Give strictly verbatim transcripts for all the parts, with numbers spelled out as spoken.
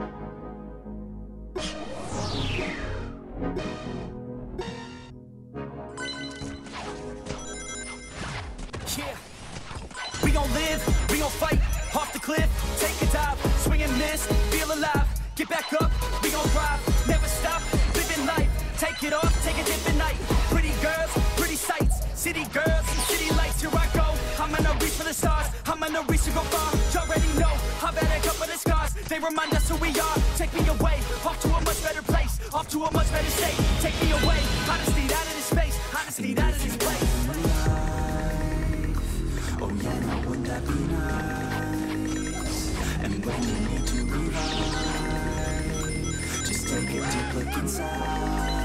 Yeah, we gon' live, we gon' fight, off the cliff, take a dive, swing and miss, feel alive, get back up, we gon' thrive, never stop, living life, take it off, take a dip at night, pretty girls, pretty sights, city girls, city lights, here I go, I'm gonna reach for the stars, I'm gonna reach to go far, you already know, I've had a couple of scars, they remind us who we are, take me away, off to a much better place, off to a much better state, take me away, I just need out of this space, I just need out of this place. Oh yeah, now wouldn't that be nice? And when you need to revive, just take a deep look inside.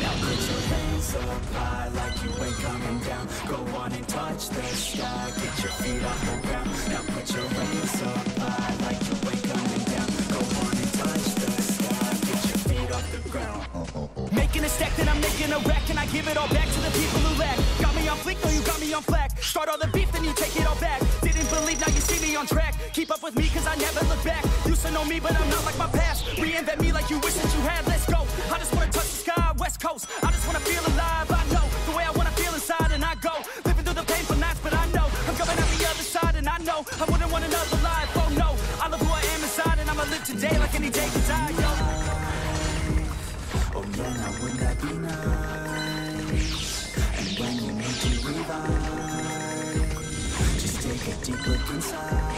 Now put your hands up high like you ain't coming down. Go on and touch the sky, get your feet off the ground. Now put your hands up high like you ain't coming down. Go on and touch the sky, get your feet off the ground. Making a stack, then I'm making a rack, and I give it all back to the people who lack. Got me on fleek, no, you got me on flack. Start all the beef, then you take it all back. Didn't believe, now you see me on track. Keep up with me, cause I never look back. Used to know me, but I'm not like my past. Reinvent me like you wish that you had, let's go. I just wanna touch the sky, West Coast. I just wanna feel alive, I know. The way I wanna feel inside, and I go. Living through the painful nights, but I know. I'm coming out the other side, and I know. I wouldn't want another life, oh no. I love who I am inside, and I'ma live today like any day could die, yo. Oh yeah, now wouldn't that be nice? And when you need to revive, just take a deep look inside.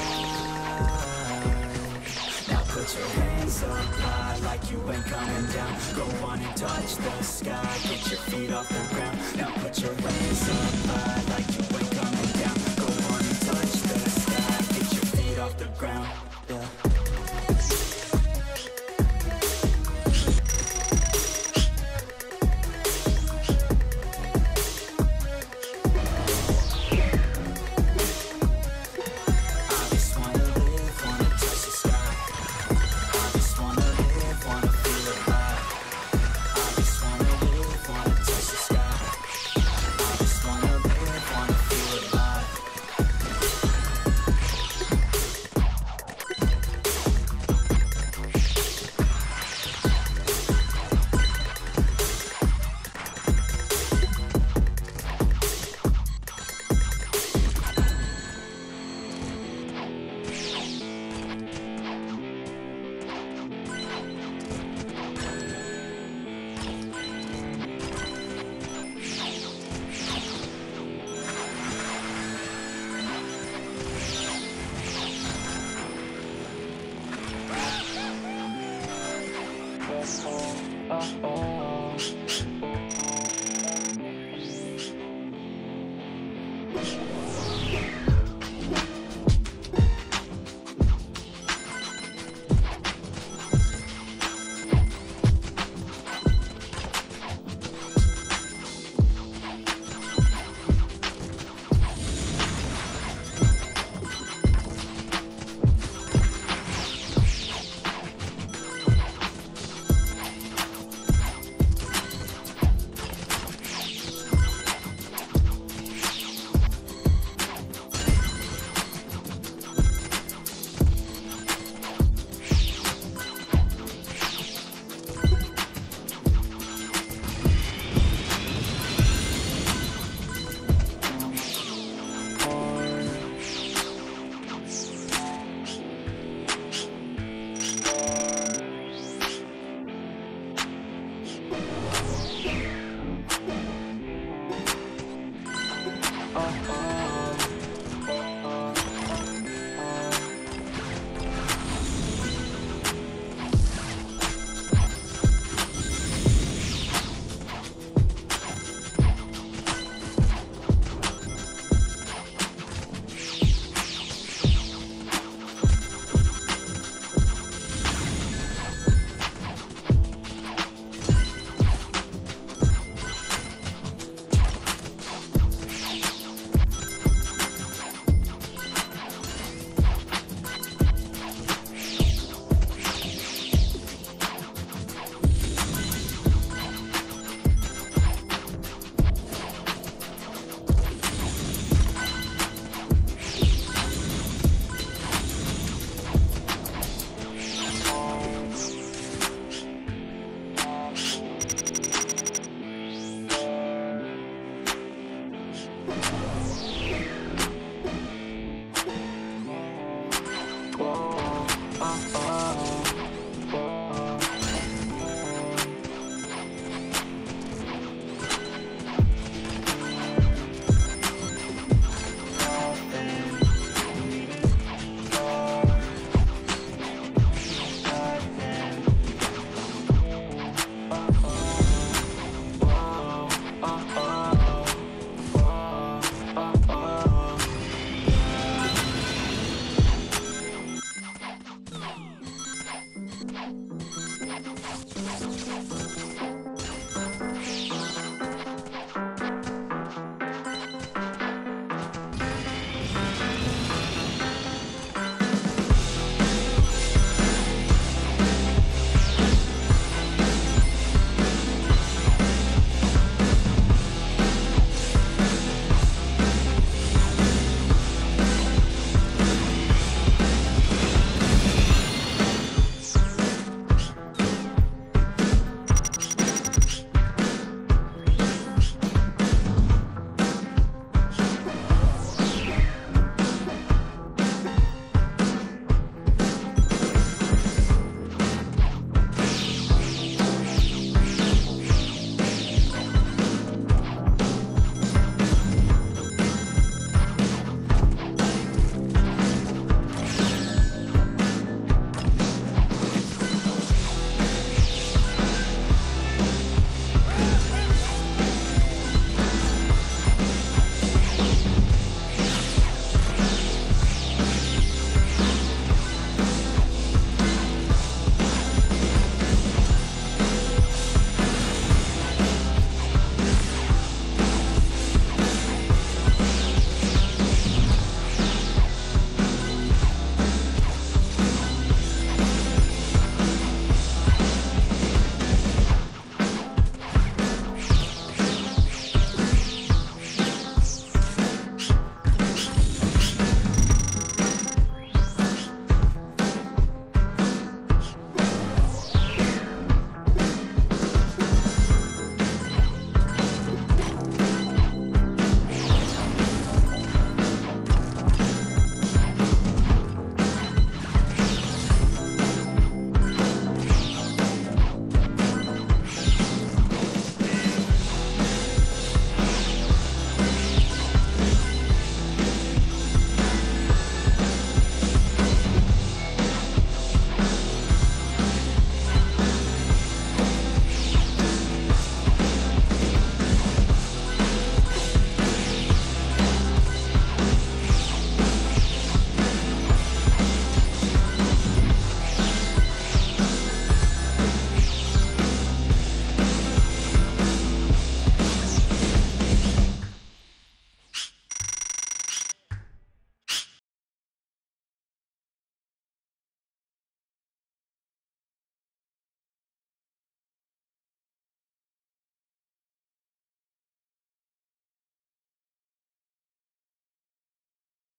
Now put your hands up high like you ain't coming down. Go on and touch the sky, get your feet off the ground. Now put your hands up high like you ain't coming down. Go on and touch the sky, get your feet off the ground. Yeah. I just wanna live, wanna touch the sky. I just wanna live, wanna feel alive.